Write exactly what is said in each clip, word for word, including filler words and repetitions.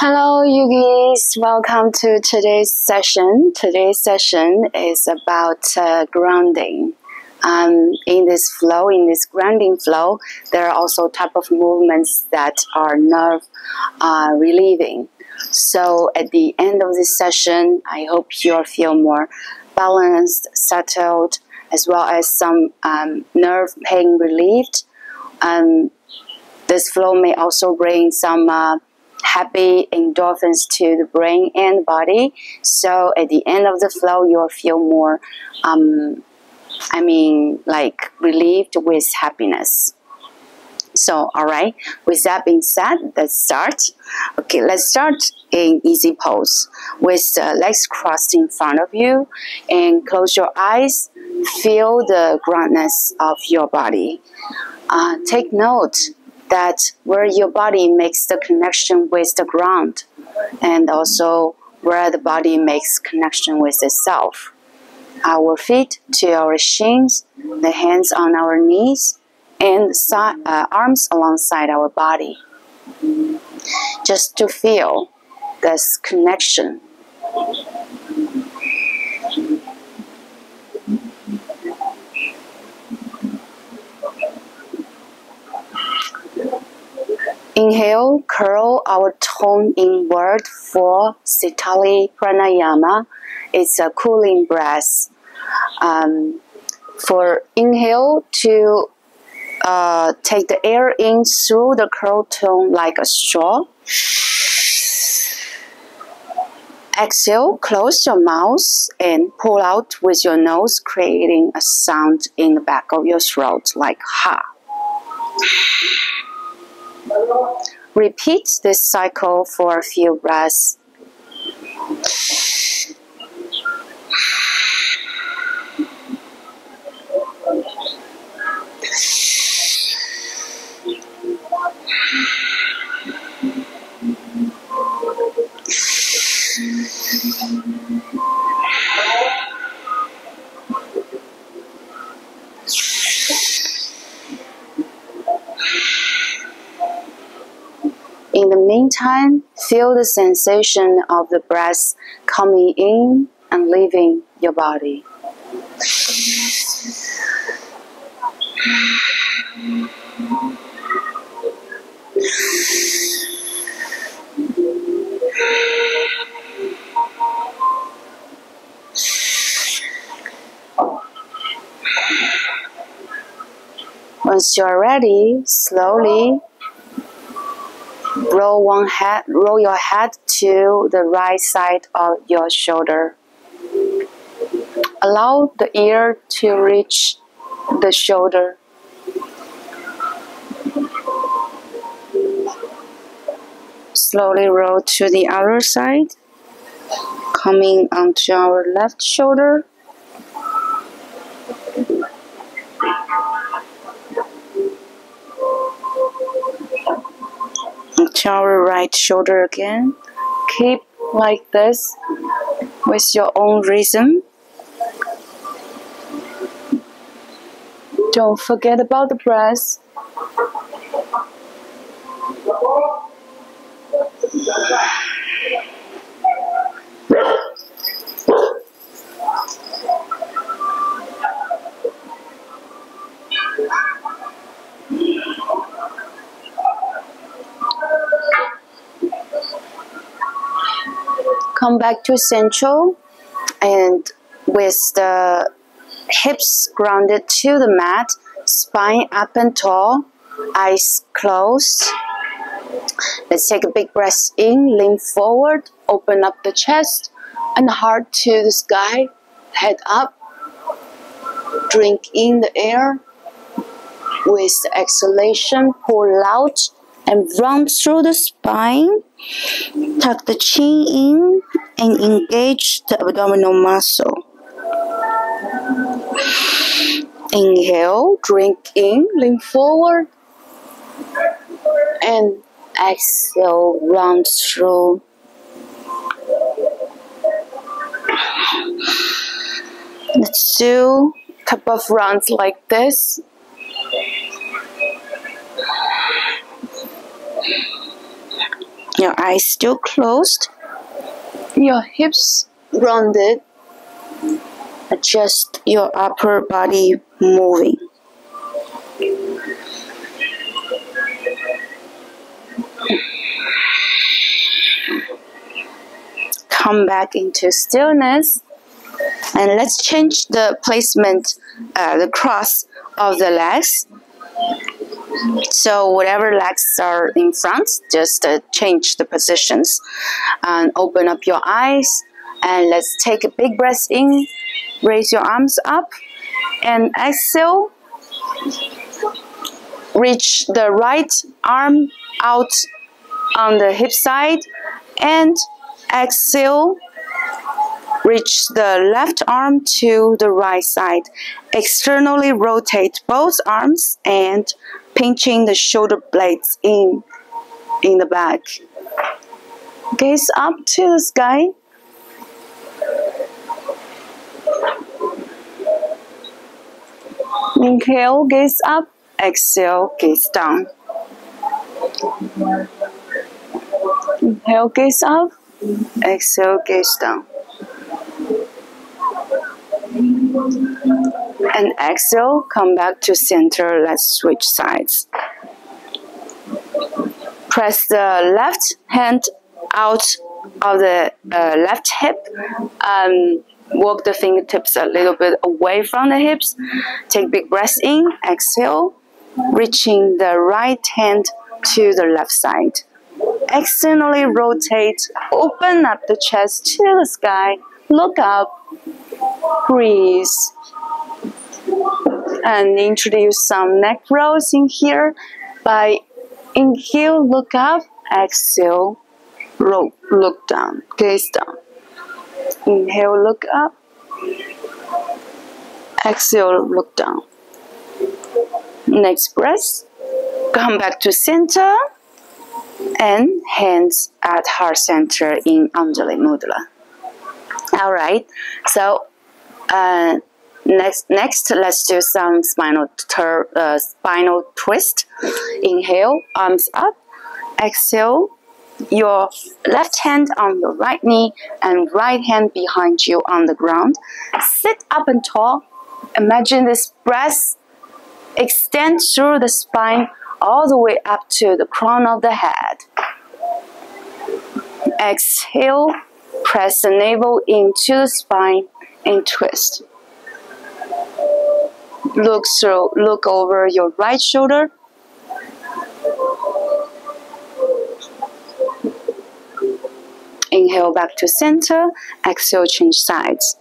Hello yogis, welcome to today's session. Today's session is about uh, grounding. Um, in this flow, in this grounding flow, there are also type of movements that are nerve uh, relieving. So at the end of this session, I hope you'll feel more balanced, settled, as well as some um, nerve pain relieved. Um, this flow may also bring some uh, happy endorphins to the brain and body. So at the end of the flow, you'll feel more, um, I mean, like relieved with happiness. So, all right, with that being said, let's start. Okay, let's start in easy pose with the legs crossed in front of you and close your eyes. Feel the groundness of your body. Uh, take note that where your body makes the connection with the ground, and also where the body makes connection with itself. Our feet to our shins, the hands on our knees, and side, uh, arms alongside our body. Just to feel this connection. Inhale, curl our tongue inward for Sitali Pranayama. It's a cooling breath. Um, for inhale, to uh, take the air in through the curled tongue like a straw. Exhale, close your mouth and pull out with your nose, creating a sound in the back of your throat like ha. Repeat this cycle for a few breaths. In the meantime, feel the sensation of the breath coming in and leaving your body. Once you're ready, slowly Roll, one head, roll your head to the right side of your shoulder. Allow the ear to reach the shoulder. Slowly roll to the other side, coming onto our left shoulder. To our right shoulder again. Keep like this with your own rhythm. Don't forget about the breath. Come back to central, and with the hips grounded to the mat, spine up and tall, eyes closed. Let's take a big breath in, lean forward, open up the chest and heart to the sky, head up, drink in the air. With the exhalation, pull out and round through the spine. Tuck the chin in and engage the abdominal muscle. Inhale, drink in, lean forward, and exhale, round through. Let's do a couple of rounds like this. Your eyes still closed. Your hips rounded. Adjust your upper body moving. Come back into stillness, and let's change the placement, uh, the cross of the legs. So whatever legs are in front, just uh, change the positions, and open up your eyes. And let's take a big breath in, raise your arms up, and exhale, reach the right arm out on the hip side, and exhale, reach the left arm to the right side. Externally rotate both arms and pinching the shoulder blades in, in the back. Gaze up to the sky. Inhale, gaze up. Exhale, gaze down. Inhale, gaze up. Exhale, gaze down. And exhale, come back to center. Let's switch sides. Press the left hand out of the uh, left hip. Um, walk the fingertips a little bit away from the hips. Take big breath in, exhale, reaching the right hand to the left side. Externally rotate, open up the chest to the sky, look up, breathe, and introduce some neck rolls in here by inhale, look up, exhale, roll, look down, gaze down. Inhale, look up. Exhale, look down. Next breath. Come back to center. And hands at heart center in Anjali Mudra. Alright, so uh, next, next, let's do some spinal, uh, spinal twist. Inhale, arms up. Exhale. Your left hand on your right knee and right hand behind you on the ground. Sit up and tall. Imagine this breath extend through the spine all the way up to the crown of the head. Exhale, press the navel into the spine and twist. Look through, look over your right shoulder. Inhale, back to center. Exhale, change sides.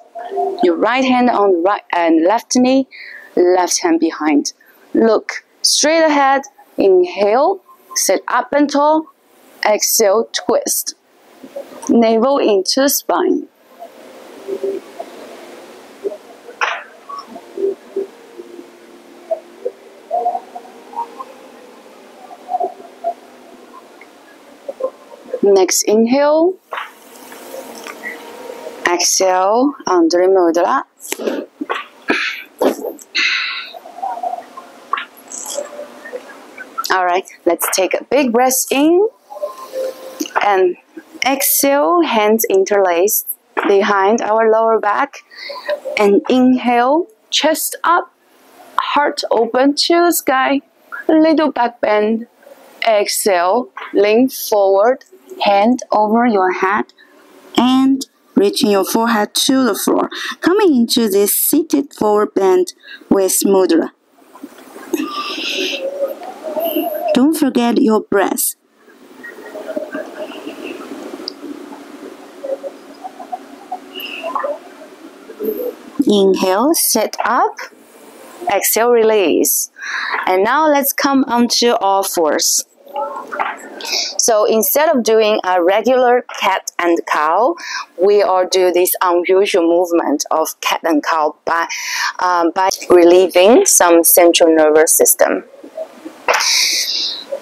Your right hand on the right and left knee, left hand behind. Look straight ahead. Inhale, sit up and tall. Exhale, twist. Navel into the spine. Next inhale, exhale, Anjali Mudra. All right, let's take a big breath in and exhale, hands interlaced behind our lower back. And inhale, chest up, heart open to the sky, little back bend. Exhale, lean forward. Hand over your head and reaching your forehead to the floor. Coming into this seated forward bend with mudra. Don't forget your breath. Inhale, sit up. Exhale, release. And now let's come onto all fours. So instead of doing a regular cat and cow, we all do this unusual movement of cat and cow by, um, by relieving some central nervous system.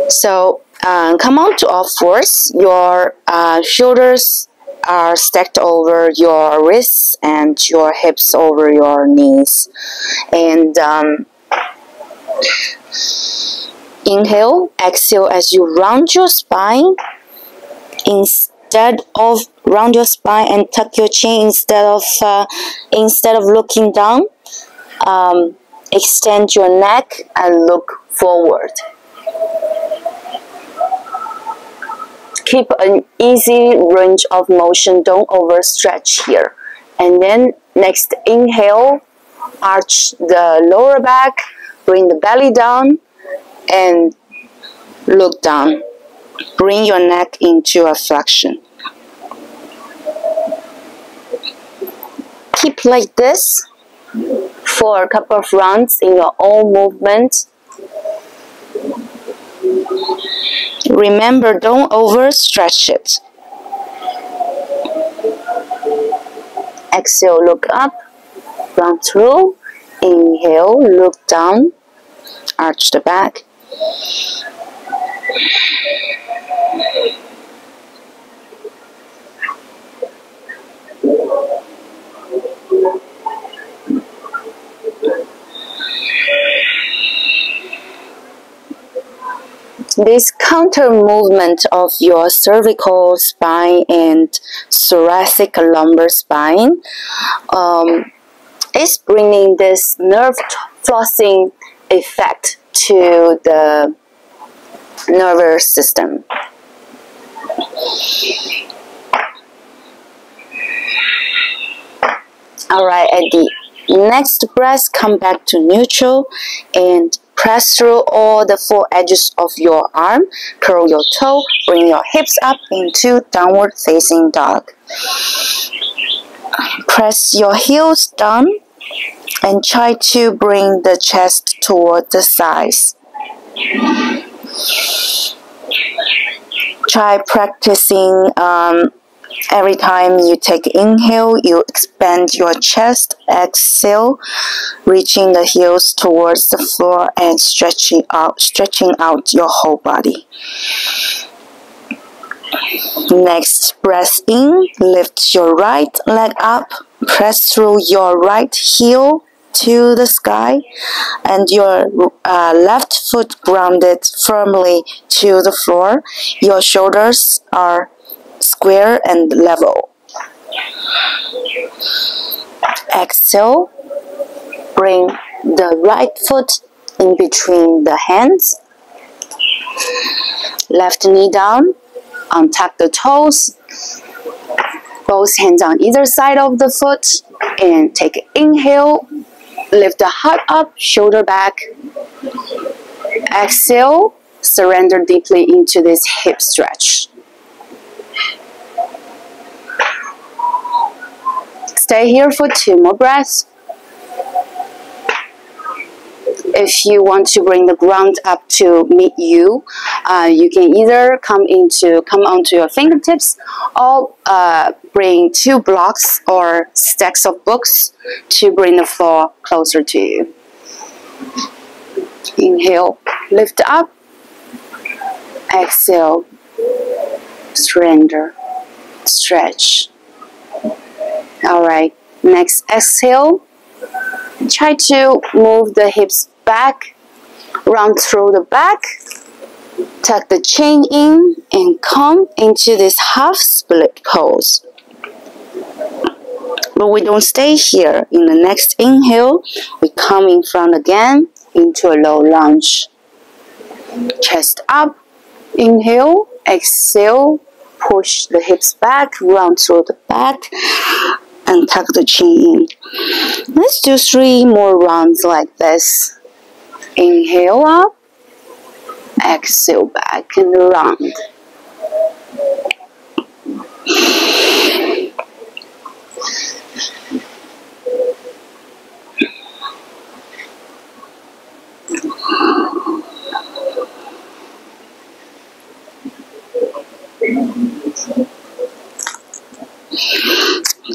So uh, come on to all fours. Your uh, shoulders are stacked over your wrists and your hips over your knees. And um, inhale, exhale as you round your spine. instead of round your spine and tuck your chin instead of uh, instead of looking down. Um, extend your neck and look forward. Keep an easy range of motion. Don't overstretch here. And then next inhale, arch the lower back, bring the belly down and look down. Bring your neck into a flexion. Keep like this for a couple of rounds in your own movement. Remember, don't overstretch it. Exhale, look up, round through. Inhale, look down, arch the back. This counter movement of your cervical spine and thoracic lumbar spine um, is bringing this nerve flossing effect to the nervous system. Alright, at the next breath, come back to neutral and press through all the four edges of your arm, curl your toe, bring your hips up into downward facing dog. Press your heels down and try to bring the chest toward the sides. Try practicing um, every time you take inhale, you expand your chest. Exhale, reaching the heels towards the floor and stretching out, stretching out your whole body. Next breath in, lift your right leg up, press through your right heel to the sky and your uh, left foot grounded firmly to the floor. Your shoulders are square and level. Exhale, bring the right foot in between the hands, left knee down, untuck the toes, both hands on either side of the foot, and take inhale, lift the heart up, shoulder back. Exhale, surrender deeply into this hip stretch. Stay here for two more breaths. If you want to bring the ground up to meet you, uh, you can either come into come onto your fingertips or uh, bring two blocks or stacks of books to bring the floor closer to you. Inhale, lift up. Exhale, surrender, stretch. Alright, next exhale, try to move the hips back, round through the back, tuck the chin in and come into this half split pose. But we don't stay here. In the next inhale, we come in front again into a low lunge. Chest up, inhale, exhale, push the hips back, round through the back, and tuck the chin in. Let's do three more rounds like this. Inhale up, exhale back and round.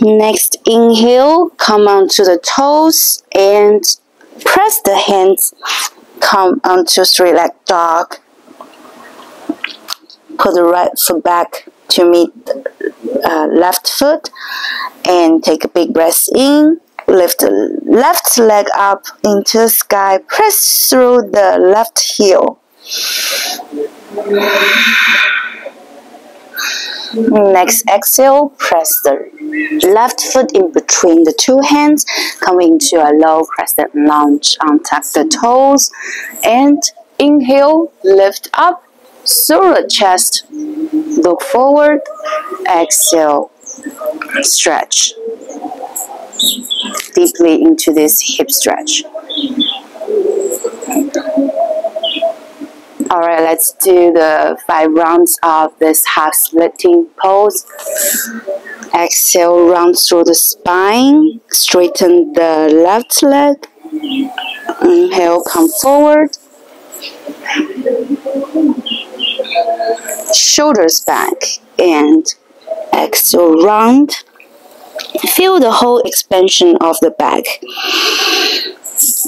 Next inhale, come onto the toes and press the hands, come onto three leg dog. Put the right foot back to meet the uh, left foot and take a big breath in. Lift the left leg up into the sky, press through the left heel. Next exhale, press the left foot in between the two hands, come into a low crescent lunge, untuck the toes, and inhale, lift up through the chest, look forward, exhale, stretch deeply into this hip stretch. Alright, let's do the five rounds of this half splitting pose. Exhale, round through the spine, straighten the left leg. Inhale, come forward. Shoulders back and exhale, round. Feel the whole expansion of the back.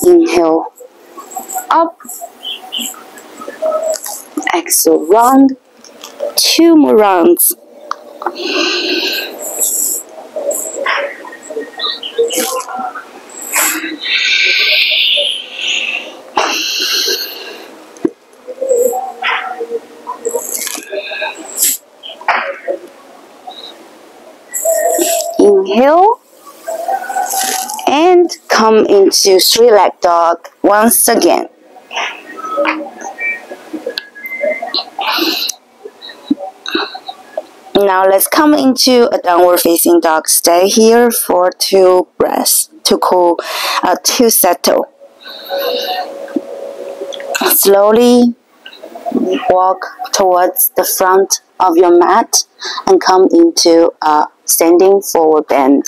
Inhale, up. Exhale, round. Two more rounds. Inhale and come into three-leg dog once again. Now let's come into a downward facing dog. Stay here for two breaths to cool, uh, to settle. Slowly walk towards the front of your mat and come into a standing forward bend.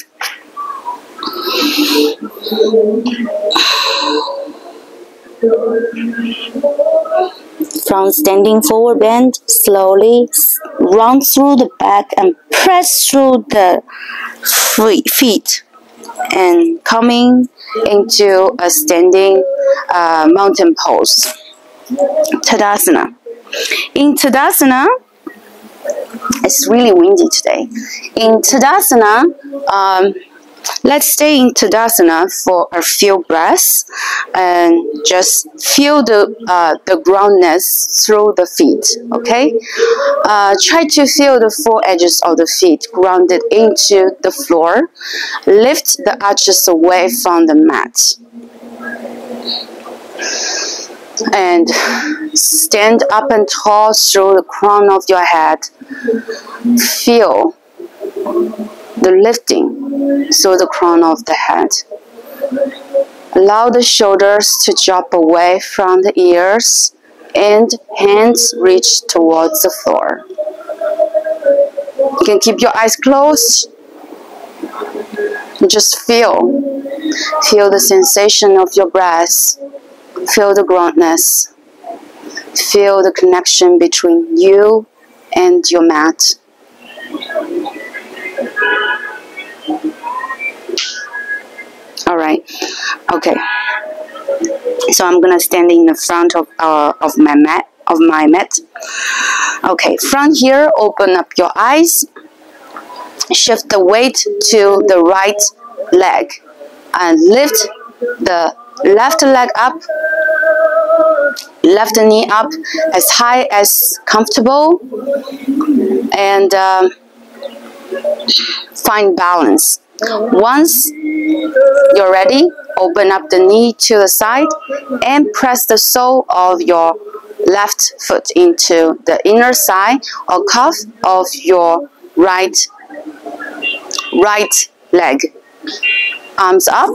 From standing forward bend, slowly round through the back and press through the feet and coming into a standing uh, mountain pose, Tadasana. In Tadasana, it's really windy today. In Tadasana, um, let's stay in Tadasana for a few breaths and just feel the, uh, the groundness through the feet, okay? Uh, try to feel the four edges of the feet grounded into the floor. Lift the arches away from the mat. And stand up and tall through the crown of your head. Feel the lifting through the crown of the head. Allow the shoulders to drop away from the ears and hands reach towards the floor. You can keep your eyes closed. Just feel. Feel the sensation of your breath. Feel the groundness. Feel the connection between you and your mat. Alright, okay. So I'm gonna stand in the front of uh, of my mat of my mat. Okay, from here, open up your eyes. Shift the weight to the right leg and lift the left leg up, left knee up as high as comfortable, and um, find balance. Once you're ready, open up the knee to the side and press the sole of your left foot into the inner thigh or cuff of your right right leg. Arms up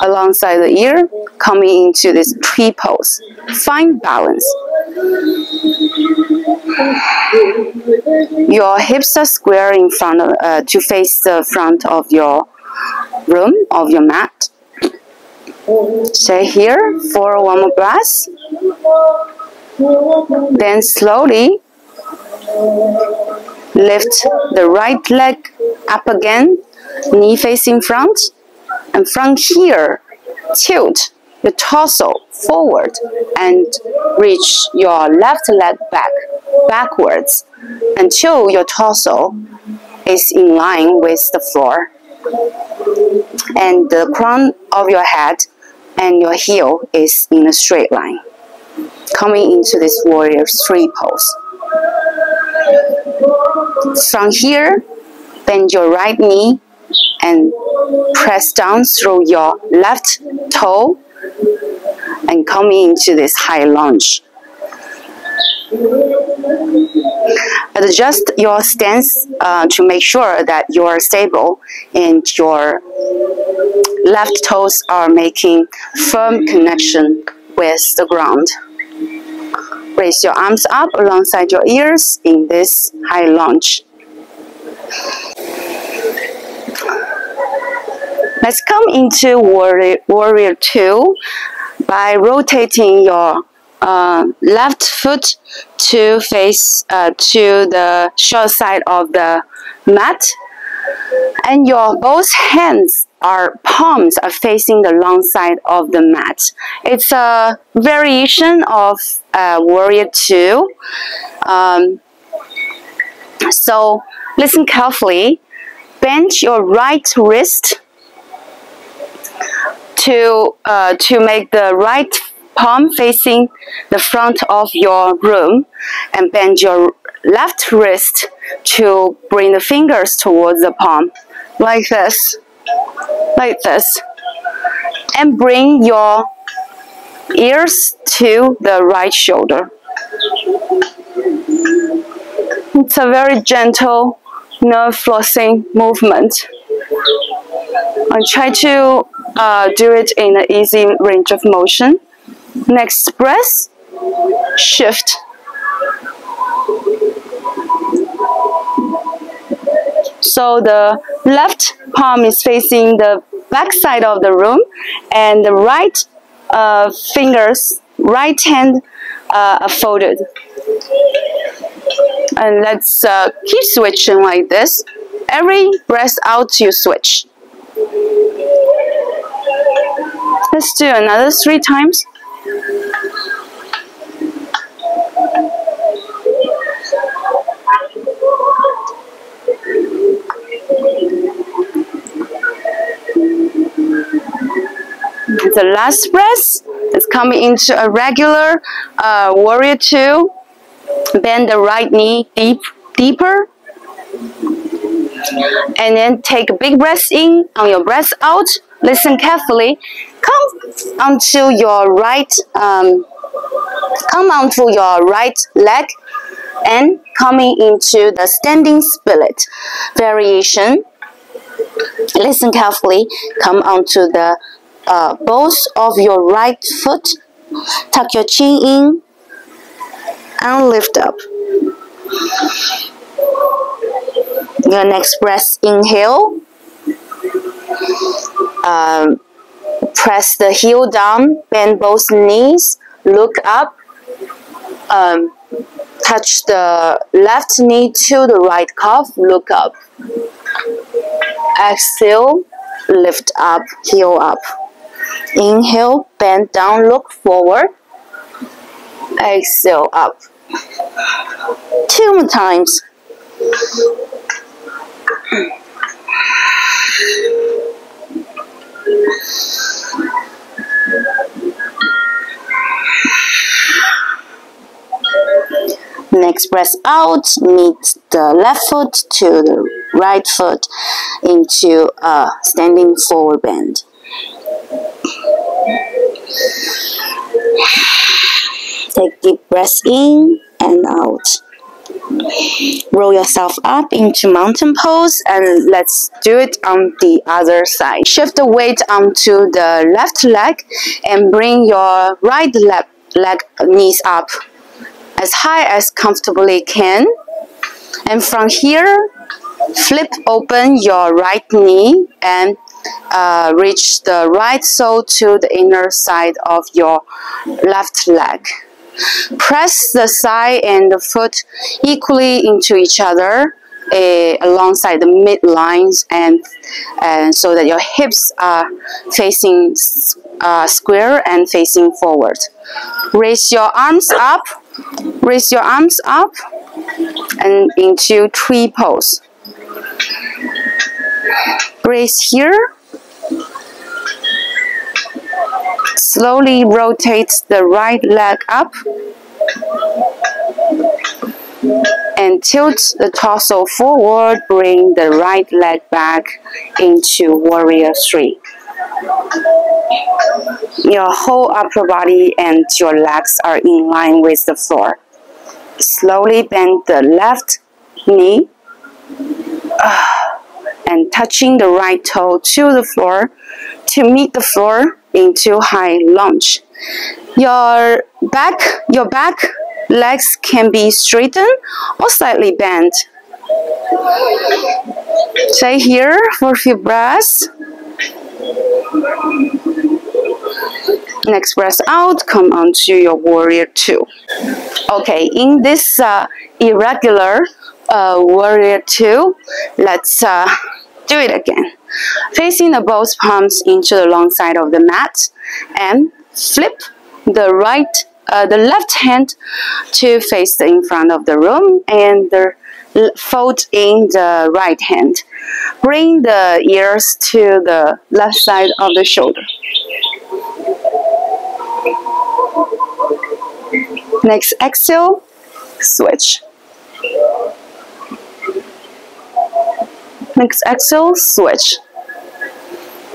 alongside the ear, coming into this tree pose. Find balance. Your hips are square in front of, uh, to face the front of your room, of your mat. Stay here for one more breath. Then slowly lift the right leg up again, knee facing front. And from here, tilt the torso forward and reach your left leg back, backwards until your torso is in line with the floor and the crown of your head and your heel is in a straight line. Coming into this warrior three pose. From here, bend your right knee and press down through your left toe and come into this high lunge. Adjust your stance uh, to make sure that you are stable and your left toes are making firm connection with the ground. Raise your arms up alongside your ears in this high lunge. Let's come into warrior, warrior two by rotating your Uh, left foot to face uh, to the short side of the mat, and your both hands are palms are facing the long side of the mat. It's a variation of uh, Warrior Two. Um, so listen carefully. Bend your right wrist to uh, to make the right palm facing the front of your room, and bend your left wrist to bring the fingers towards the palm, like this, like this, and bring your ears to the right shoulder. It's a very gentle nerve flossing movement. I try to uh, do it in an easy range of motion. Next breath, shift. So the left palm is facing the back side of the room, and the right uh, fingers, right hand uh, are folded. And let's uh, keep switching like this. Every breath out, you switch. Let's do another three times. The last breath is coming into a regular uh, warrior two. Bend the right knee deep, deeper, and then take a big breath in. On your breath out, listen carefully. Come onto your right, um, come onto your right leg, and coming into the standing split variation. Listen carefully. Come onto the Uh, both of your right foot, tuck your chin in and lift up. Your next breath, inhale, uh, press the heel down, bend both knees, look up, um, touch the left knee to the right calf, look up, exhale, lift up, heel up. Inhale, bend down, look forward. Exhale, up. Two more times. Next breath out, meet the left foot to the right foot into a standing forward bend. Take deep breaths in and out. Roll yourself up into mountain pose, and let's do it on the other side. Shift the weight onto the left leg and bring your right leg, leg knees up as high as comfortably can. And from here, flip open your right knee and Uh, reach the right sole to the inner side of your left leg. Press the thigh and the foot equally into each other uh, alongside the midlines, and, and so that your hips are facing uh, square and facing forward. Raise your arms up, raise your arms up and into tree pose. Breathe here. Slowly rotate the right leg up. and tilt the torso forward, bring the right leg back into Warrior Three. Your whole upper body and your legs are in line with the floor. Slowly bend the left knee and touching the right toe to the floor to meet the floor into high lunge. Your back, your back legs can be straightened or slightly bent. Stay here for a few breaths. Next breath out, come on to your Warrior Two. Okay, in this uh, irregular uh, Warrior Two, let's uh, do it again. Facing the both palms into the long side of the mat and flip the right, uh, the left hand to face the in front of the room and the fold in the right hand. Bring the ears to the left side of the shoulder. Next exhale, switch. Next exhale, switch.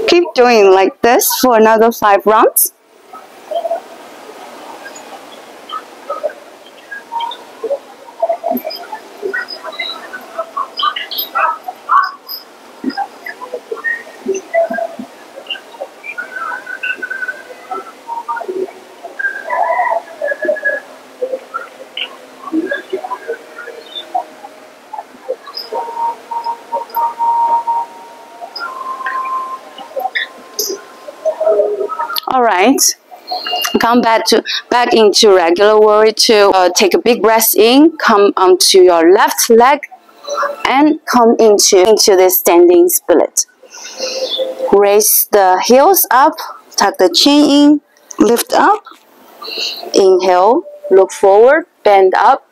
Keep doing like this for another five rounds. Alright, come back to back into regular Warrior Two. Uh, take a big breath in, come onto your left leg and come into, into this standing split. Raise the heels up, tuck the chin in, lift up, inhale, look forward, bend up,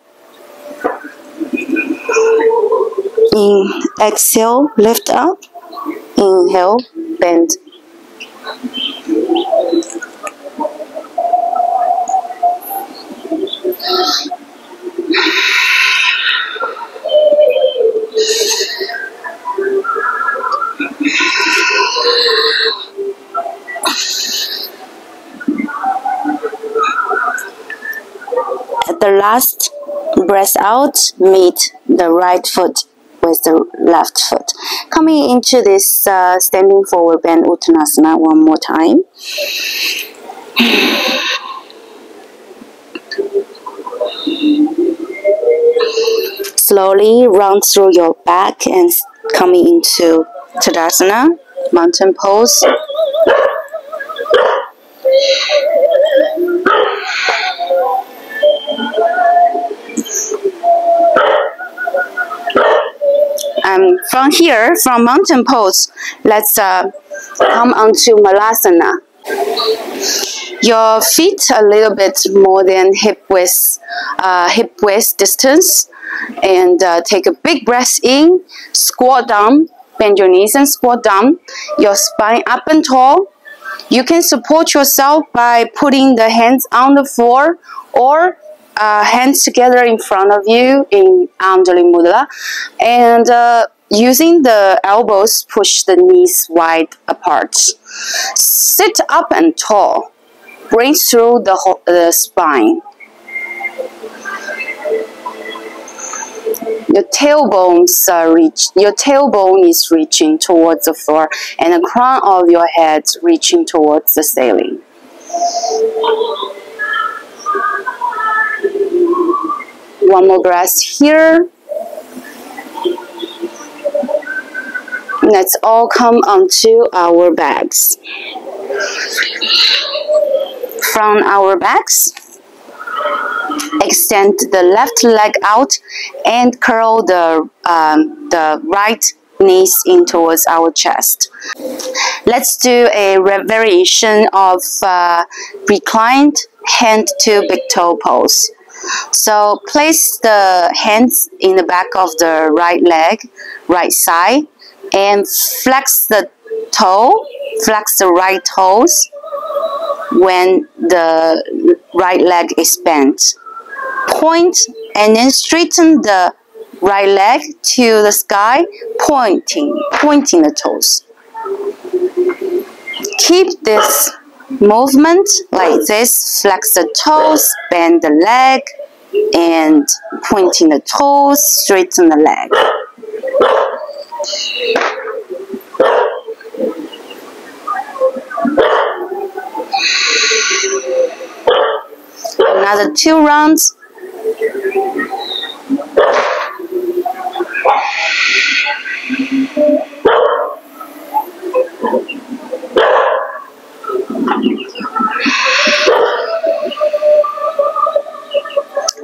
in, exhale, lift up, inhale, bend. At the last breath out, meet the right foot with the left foot. Coming into this uh, standing forward bend Uttanasana one more time. Slowly round through your back and coming into Tadasana, mountain pose. Um, from here, from mountain pose, let's uh, come onto Malasana. Your feet a little bit more than hip width, uh, hip width distance, and uh, take a big breath in. Squat down, bend your knees and squat down. Your spine up and tall. You can support yourself by putting the hands on the floor or Uh, hands together in front of you in Anjali Mudra, and uh, using the elbows push the knees wide apart. Sit up and tall, bring through the whole, uh, spine. Your tailbones are reach. Your tailbone is reaching towards the floor, and the crown of your head reaching towards the ceiling. One more breath here. Let's all come onto our backs. From our backs, extend the left leg out and curl the, um, the right knees in towards our chest. Let's do a variation of uh, reclined hand to big toe pose. So place the hands in the back of the right leg, right side, and flex the toe, flex the right toes when the right leg is bent. Point and then straighten the right leg to the sky, pointing, pointing the toes. Keep this movement like this, flex the toes, bend the leg, and pointing the toes, straighten the leg. Another two rounds.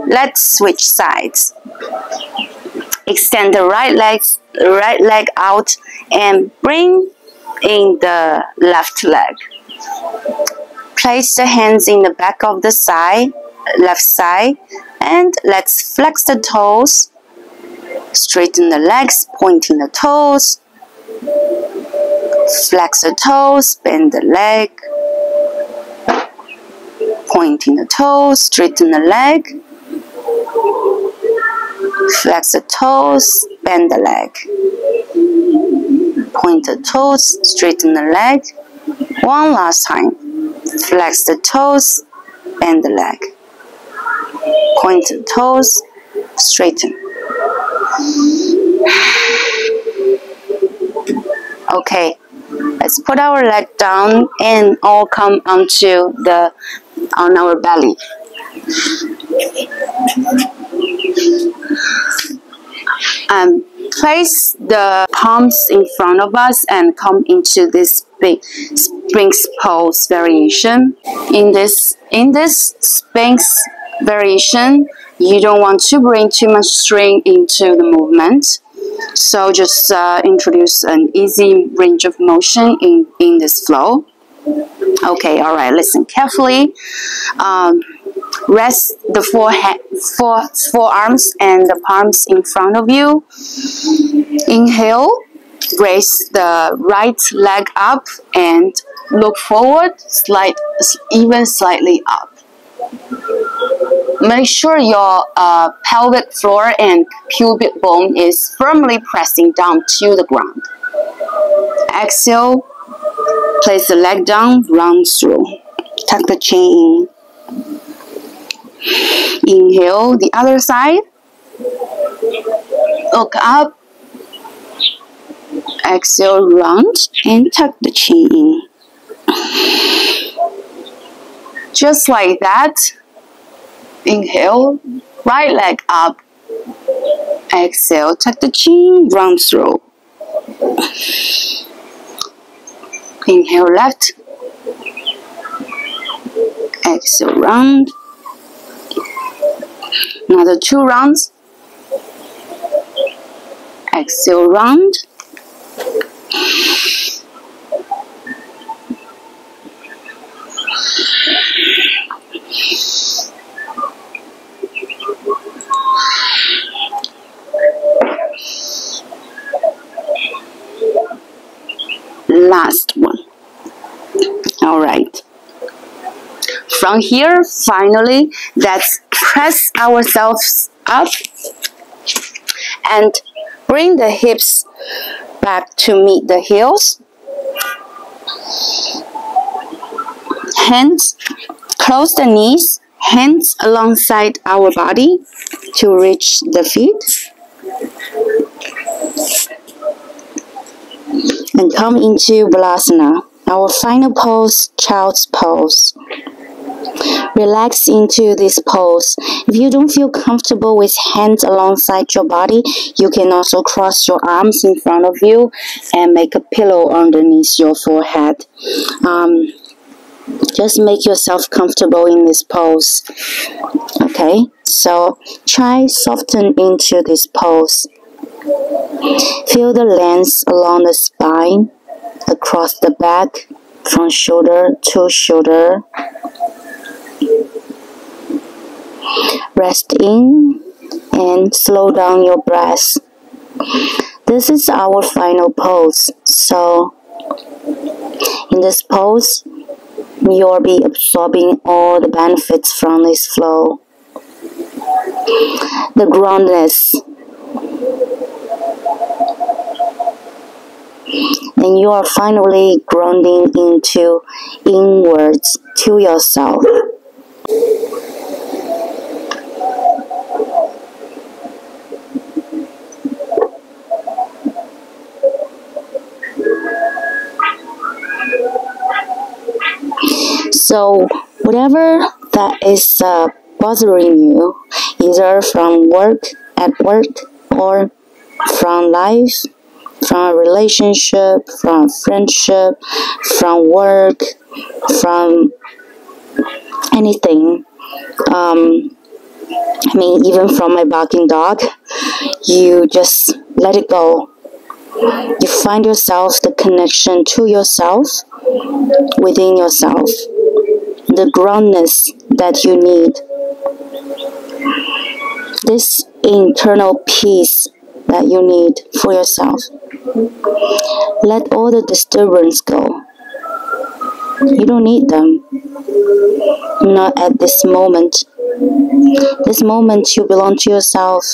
Let's switch sides. Extend the right leg, right leg out, and bring in the left leg. Place the hands in the back of the side, left side, and let's flex the toes, straighten the legs, pointing the toes, flex the toes, bend the leg, pointing the toes, straighten the leg, flex the toes, bend the leg, point the toes, straighten the leg. One last time, flex the toes, bend the leg, point the toes, straighten. Okay, let's put our leg down and all come onto the on our belly. Um, place the palms in front of us and come into this big Sphinx pose variation. In this in this Sphinx variation, you don't want to bring too much strain into the movement, so just uh, introduce an easy range of motion in in this flow. Okay, all right. Listen carefully. Um, Rest the forehead, fore, forearms and the palms in front of you. Inhale, raise the right leg up and look forward, slide even slightly up. Make sure your uh, pelvic floor and pubic bone is firmly pressing down to the ground. Exhale, place the leg down, round through. Tuck the chin in. Inhale, the other side, look up, exhale, round, and tuck the chin in. Just like that. Inhale, right leg up, exhale, tuck the chin, round through. Inhale, left, exhale, round. Another two rounds. Exhale, round. Last one. All right. From here, finally, that's press ourselves up and bring the hips back to meet the heels. Hands, close the knees, hands alongside our body to reach the feet. And come into Balasana, our final pose, child's pose. Relax into this pose. If you don't feel comfortable with hands alongside your body, you can also cross your arms in front of you and make a pillow underneath your forehead. Um, just make yourself comfortable in this pose. Okay, so try soften into this pose. Feel the length along the spine, across the back, from shoulder to shoulder. Rest in and slow down your breath. This is our final pose. So in this pose, you'll be absorbing all the benefits from this flow. the groundness. And you are finally grounding into inwards to yourself. So whatever that is uh, bothering you, either from work, at work, or from life, from a relationship, from friendship, from work, from anything, um, I mean, even from my barking dog, you just let it go. You find yourself the connection to yourself, within yourself, the groundness that you need, this internal peace that you need for yourself. Let all the disturbance go. You don't need them. Not at this moment. This moment you belong to yourself.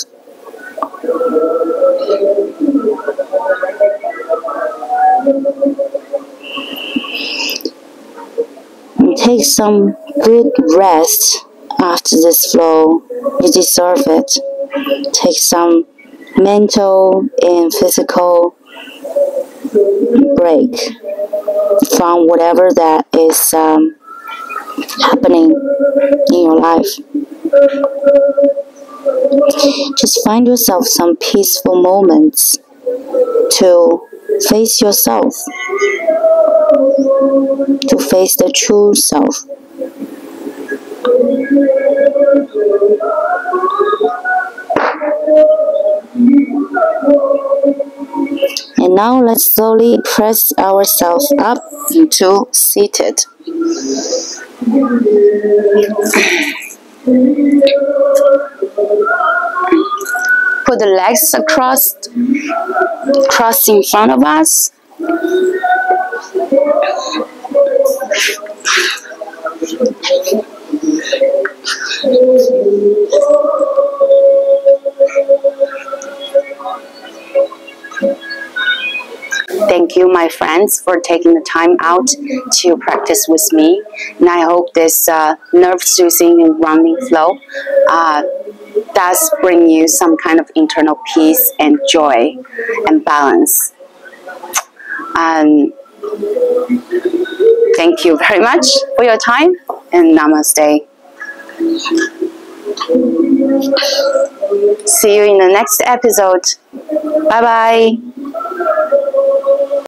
And take some good rest after this flow. You deserve it. Take some mental and physical break from whatever that is um, happening in your life. Just find yourself some peaceful moments to face yourself, to face the true self. And now let's slowly press ourselves up into seated. Put the legs across, cross in front of us. Thank you, my friends, for taking the time out to practice with me. And I hope this uh, nerve-soothing and grounding flow uh, does bring you some kind of internal peace and joy and balance. Um, thank you very much for your time, and namaste. See you in the next episode. Bye-bye.